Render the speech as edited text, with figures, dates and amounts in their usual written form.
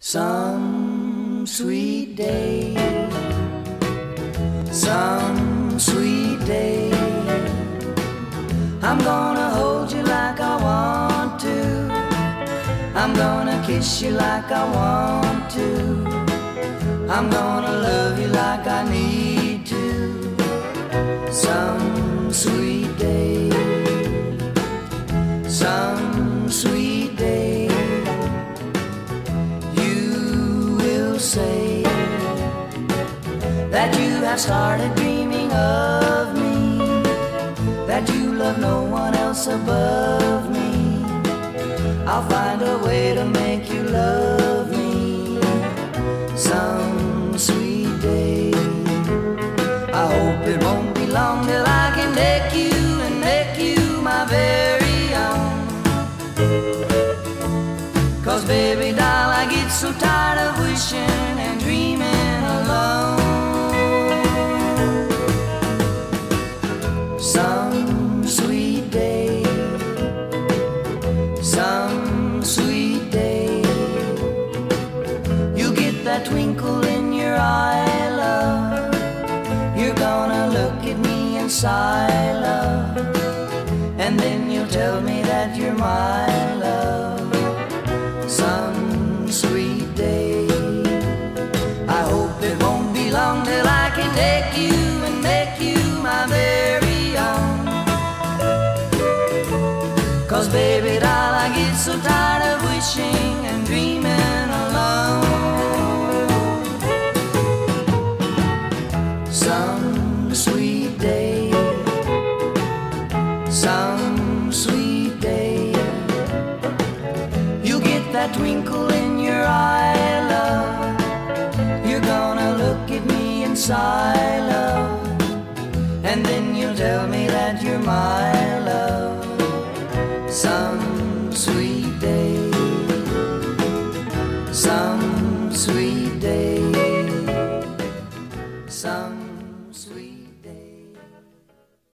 Some sweet day, some sweet day, I'm gonna hold you like I want to, I'm gonna kiss you like I want to, I'm gonna love you like I need to. Some sweet day, some sweet day, you will say that you have started dreaming of me, that you love no one else above me. I'll find a way to make you love me. Some sweet day, I hope it won't be long till I can make you and make you my very own. Cause baby doll, I get so tired of wishing and dreaming alone. Some sweet day, some sweet day, you get that twinkle in your eye, love. You're gonna look at me and sigh, love, and then you'll tell me that you're my love. Some sweet day, I hope it won't be long till I can take you and make you my very own. Cause baby doll, I get so tired of wishing and dreaming alone. Some sweet day, some sweet day, you get that twinkle in your eye, love. I love, and then you'll tell me that you're my love. Some sweet day, some sweet day, some